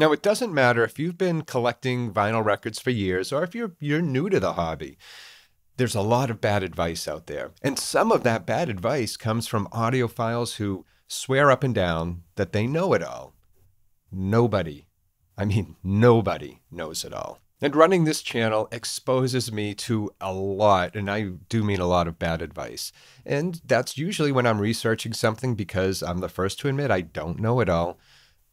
Now, it doesn't matter if you've been collecting vinyl records for years or if you're new to the hobby. There's a lot of bad advice out there. And some of that bad advice comes from audiophiles who swear up and down that they know it all. Nobody, I mean, nobody knows it all. And running this channel exposes me to a lot, and I do mean a lot, of bad advice. And that's usually when I'm researching something, because I'm the first to admit I don't know it all.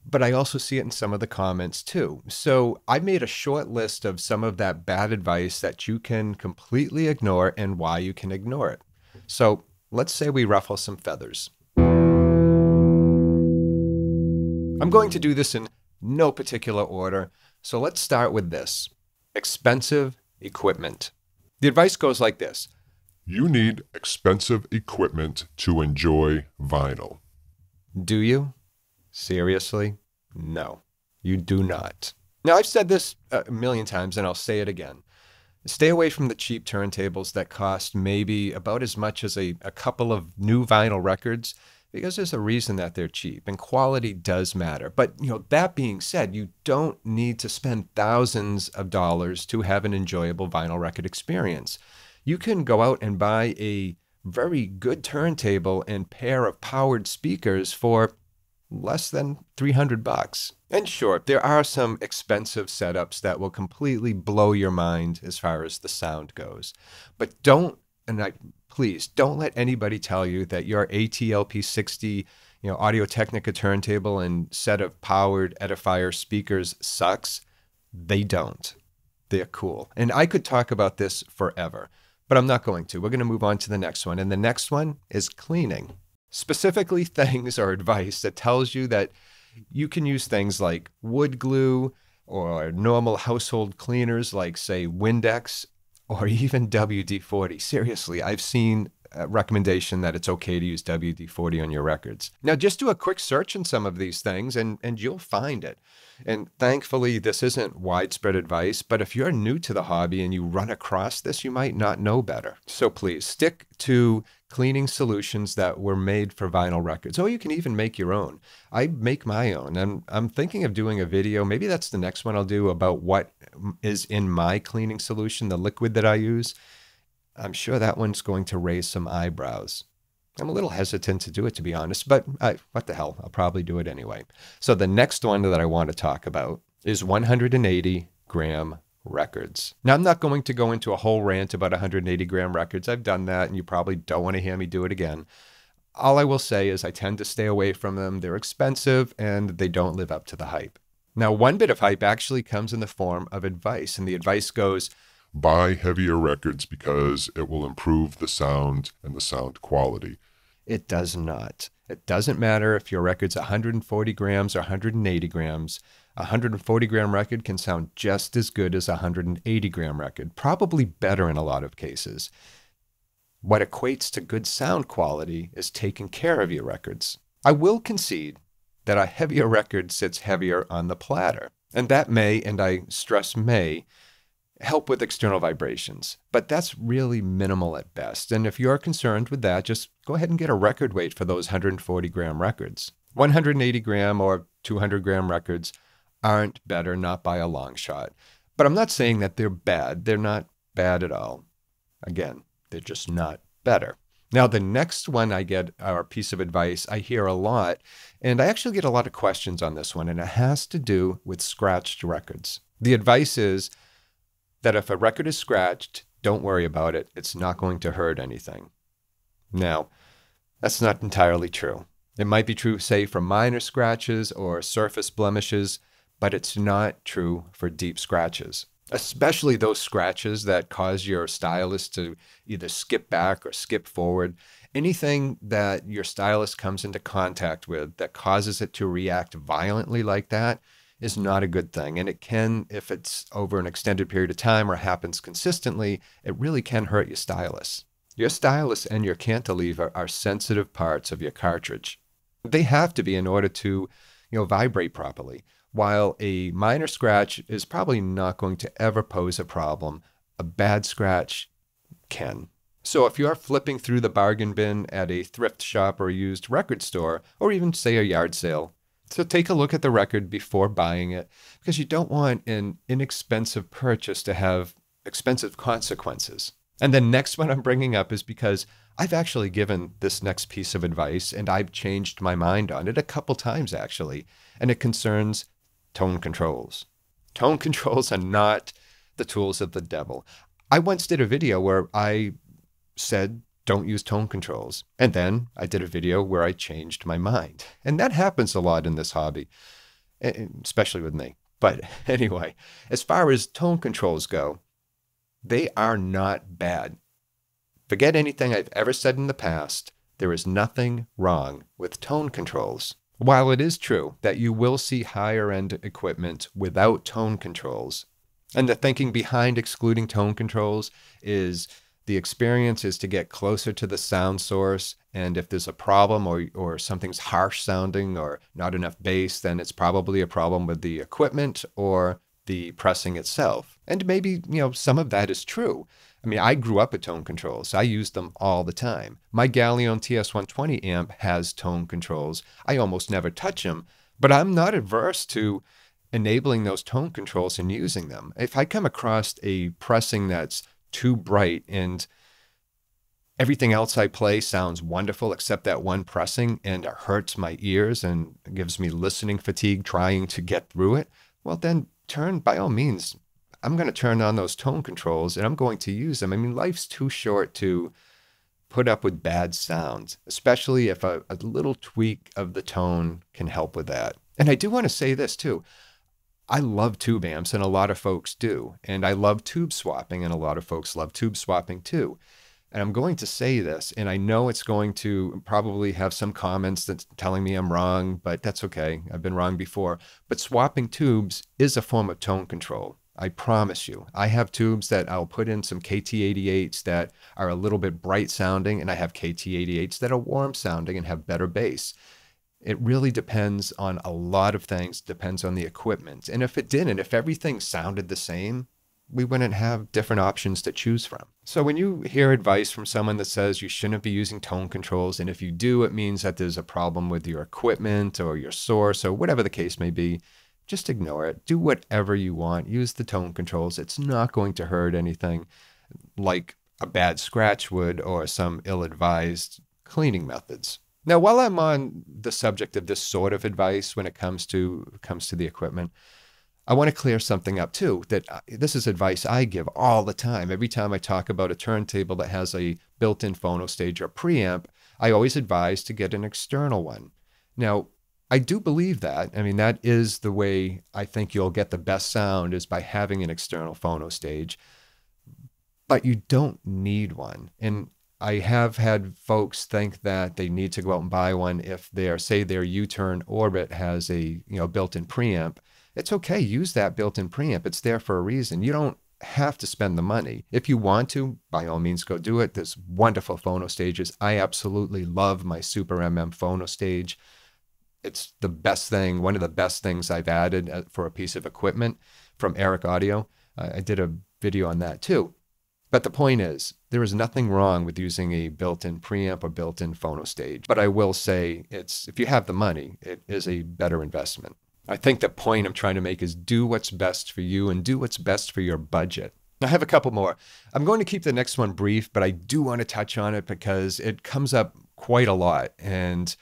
But I also see it in some of the comments too. So I made a short list of some of that bad advice that you can completely ignore and why you can ignore it. So let's say we ruffle some feathers. I'm going to do this in no particular order. So let's start with this. Expensive equipment. The advice goes like this. You need expensive equipment to enjoy vinyl. Do you? Seriously? No, you do not. Now, I've said this a million times, and I'll say it again. Stay away from the cheap turntables that cost maybe about as much as a couple of new vinyl records, because there's a reason that they're cheap, and quality does matter. But, you know, that being said, you don't need to spend thousands of dollars to have an enjoyable vinyl record experience. You can go out and buy a very good turntable and pair of powered speakers for less than 300 bucks. And sure, there are some expensive setups that will completely blow your mind as far as the sound goes. But don't, please, don't let anybody tell you that your ATLP60, you know, Audio-Technica turntable and set of powered Edifier speakers sucks. They don't. They're cool. And I could talk about this forever, but I'm not going to. We're going to move on to the next one. And the next one is cleaning. Specifically, things or advice that tells you that you can use things like wood glue or normal household cleaners like, say, Windex or even WD-40. Seriously, I've seen a recommendation that it's okay to use WD-40 on your records. Now, just do a quick search in some of these things and you'll find it. And thankfully, this isn't widespread advice, but if you're new to the hobby and you run across this, you might not know better. So please stick to cleaning solutions that were made for vinyl records. Or you can even make your own. I make my own. I'm thinking of doing a video, maybe that's the next one I'll do, about what is in my cleaning solution, the liquid that I use. I'm sure that one's going to raise some eyebrows. I'm a little hesitant to do it, to be honest, but what the hell, I'll probably do it anyway. So the next one that I want to talk about is 180-gram records. Now, I'm not going to go into a whole rant about 180-gram records. I've done that, and you probably don't want to hear me do it again. All I will say is I tend to stay away from them. They're expensive, and they don't live up to the hype. Now, one bit of hype actually comes in the form of advice, and the advice goes, buy heavier records because it will improve the sound and the sound quality. It does not. It doesn't matter if your record's 140 grams or 180 grams. A 140-gram record can sound just as good as a 180-gram record, probably better in a lot of cases. What equates to good sound quality is taking care of your records. I will concede that a heavier record sits heavier on the platter, and that may, and I stress may, help with external vibrations, but that's really minimal at best. And if you're concerned with that, just go ahead and get a record weight for those 140-gram records. 180-gram or 200-gram records aren't better, not by a long shot. But I'm not saying that they're bad. They're not bad at all. Again, they're just not better. Now, the next one I get, or piece of advice, I hear a lot, and I actually get a lot of questions on this one, and it has to do with scratched records. The advice is that if a record is scratched, don't worry about it. It's not going to hurt anything. Now, that's not entirely true. It might be true, say, for minor scratches or surface blemishes, but it's not true for deep scratches, especially those scratches that cause your stylus to either skip back or skip forward. Anything that your stylus comes into contact with that causes it to react violently like that is not a good thing. And it can, if it's over an extended period of time or happens consistently, it really can hurt your stylus. Your stylus and your cantilever are sensitive parts of your cartridge. They have to be in order to, you know, vibrate properly. While a minor scratch is probably not going to ever pose a problem, a bad scratch can. So if you're flipping through the bargain bin at a thrift shop or a used record store, or even, say, a yard sale, So take a look at the record before buying it, because you don't want an inexpensive purchase to have expensive consequences. And the next one I'm bringing up is because I've actually given this next piece of advice and I've changed my mind on it a couple times actually, and it concerns tone controls. Tone controls are not the tools of the devil. I once did a video where I said, don't use tone controls. And then I did a video where I changed my mind. And that happens a lot in this hobby, especially with me. But anyway, as far as tone controls go, they are not bad. Forget anything I've ever said in the past. There is nothing wrong with tone controls. While it is true that you will see higher end equipment without tone controls, and the thinking behind excluding tone controls is the experience is to get closer to the sound source, and if there's a problem or something's harsh sounding or not enough bass, then it's probably a problem with the equipment or the pressing itself. And maybe, you know, some of that is true. I mean, I grew up with tone controls. I used them all the time. My Galleon TS-120 amp has tone controls. I almost never touch them, but I'm not averse to enabling those tone controls and using them. If I come across a pressing that's too bright and everything else I play sounds wonderful except that one pressing and it hurts my ears and gives me listening fatigue trying to get through it, well then by all means, I'm going to turn on those tone controls and I'm going to use them. I mean, life's too short to put up with bad sounds, especially if a little tweak of the tone can help with that. And I do want to say this too. I love tube amps and a lot of folks do. And I love tube swapping and a lot of folks love tube swapping too. And I'm going to say this, and I know it's going to probably have some comments that's telling me I'm wrong, but that's okay. I've been wrong before. But swapping tubes is a form of tone control. I promise you. I have tubes that I'll put in some KT88s that are a little bit bright sounding, and I have KT88s that are warm sounding and have better bass. It really depends on a lot of things, depends on the equipment. And if it didn't, if everything sounded the same, we wouldn't have different options to choose from. So when you hear advice from someone that says you shouldn't be using tone controls, and if you do, it means that there's a problem with your equipment or your source or whatever the case may be, just ignore it. Do whatever you want. Use the tone controls. It's not going to hurt anything like a bad scratch would or some ill-advised cleaning methods. Now, while I'm on the subject of this sort of advice when it comes to the equipment, I want to clear something up too, that this is advice I give all the time. Every time I talk about a turntable that has a built-in phono stage or preamp, I always advise to get an external one. Now, I do believe that. I mean, that is the way I think you'll get the best sound is by having an external phono stage, but you don't need one. And I have had folks think that they need to go out and buy one if their, say their U-turn Orbit has a, you know, built-in preamp. It's okay, use that built-in preamp. It's there for a reason. You don't have to spend the money. If you want to, by all means, go do it. There's wonderful phono stages. I absolutely love my Super MM phono stage. It's the best thing, one of the best things I've added for a piece of equipment from Eric Audio. I did a video on that too. But the point is, there is nothing wrong with using a built-in preamp or built-in phono stage. But I will say, it's if you have the money, it is a better investment. I think the point I'm trying to make is do what's best for you and do what's best for your budget. I have a couple more. I'm going to keep the next one brief, but I do want to touch on it because it comes up quite a lot, and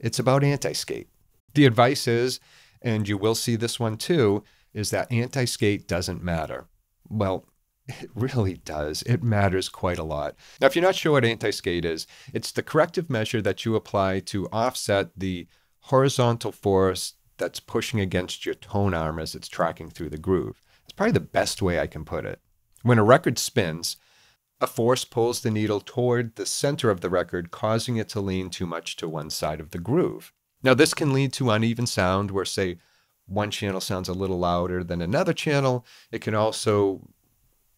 it's about anti-skate. The advice is, and you will see this one too, is that anti-skate doesn't matter. Well, it really does. It matters quite a lot. Now, if you're not sure what anti-skate is, it's the corrective measure that you apply to offset the horizontal force that's pushing against your tone arm as it's tracking through the groove. It's probably the best way I can put it. When a record spins, a force pulls the needle toward the center of the record, causing it to lean too much to one side of the groove. Now, this can lead to uneven sound where, say, one channel sounds a little louder than another channel. It can also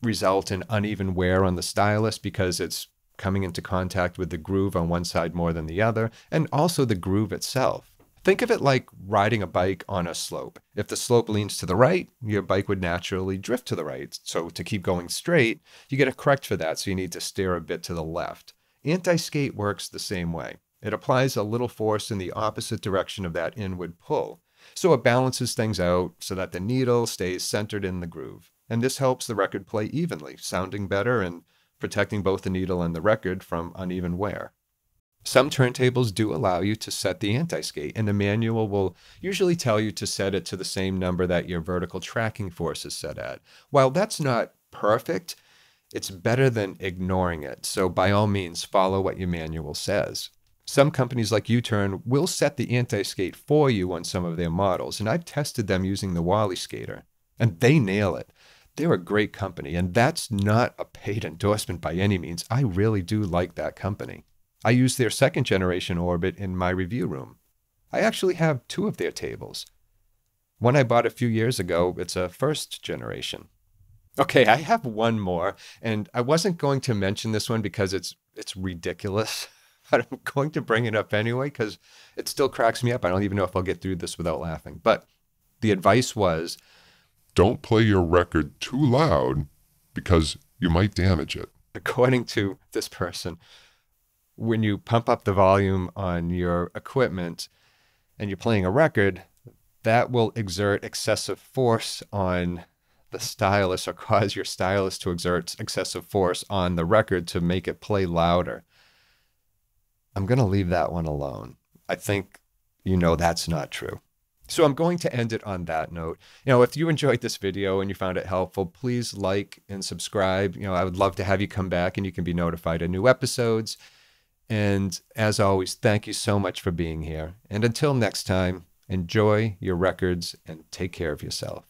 result in uneven wear on the stylus because it's coming into contact with the groove on one side more than the other, and also the groove itself. Think of it like riding a bike on a slope. If the slope leans to the right, your bike would naturally drift to the right. So to keep going straight, you get to correct for that. So you need to steer a bit to the left. Anti-skate works the same way. It applies a little force in the opposite direction of that inward pull, so it balances things out so that the needle stays centered in the groove. And this helps the record play evenly, sounding better and protecting both the needle and the record from uneven wear. Some turntables do allow you to set the anti-skate, and the manual will usually tell you to set it to the same number that your vertical tracking force is set at. While that's not perfect, it's better than ignoring it, so by all means follow what your manual says. Some companies like U-Turn will set the anti-skate for you on some of their models, and I've tested them using the Wally Skater, and they nail it. They're a great company, and that's not a paid endorsement by any means. I really do like that company. I use their second generation Orbit in my review room. I actually have two of their tables. One I bought a few years ago, it's a first generation. Okay, I have one more, and I wasn't going to mention this one because it's ridiculous. But I'm going to bring it up anyway because it still cracks me up. I don't even know if I'll get through this without laughing. But the advice was, don't play your record too loud because you might damage it. According to this person, when you pump up the volume on your equipment and you're playing a record, that will exert excessive force on the stylus or cause your stylus to exert excessive force on the record to make it play louder. I'm going to leave that one alone. I think you know that's not true. So I'm going to end it on that note. You know, if you enjoyed this video and you found it helpful, please like and subscribe. You know, I would love to have you come back and you can be notified of new episodes. And as always, thank you so much for being here. And until next time, enjoy your records and take care of yourself.